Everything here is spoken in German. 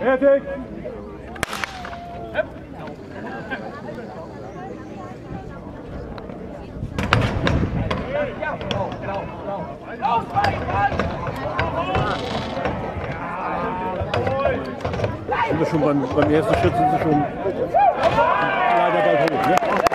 Fertig! Ja, lauf! Sind wir schon beim ersten Schritt, sind sie schon leider bald hoch, ne?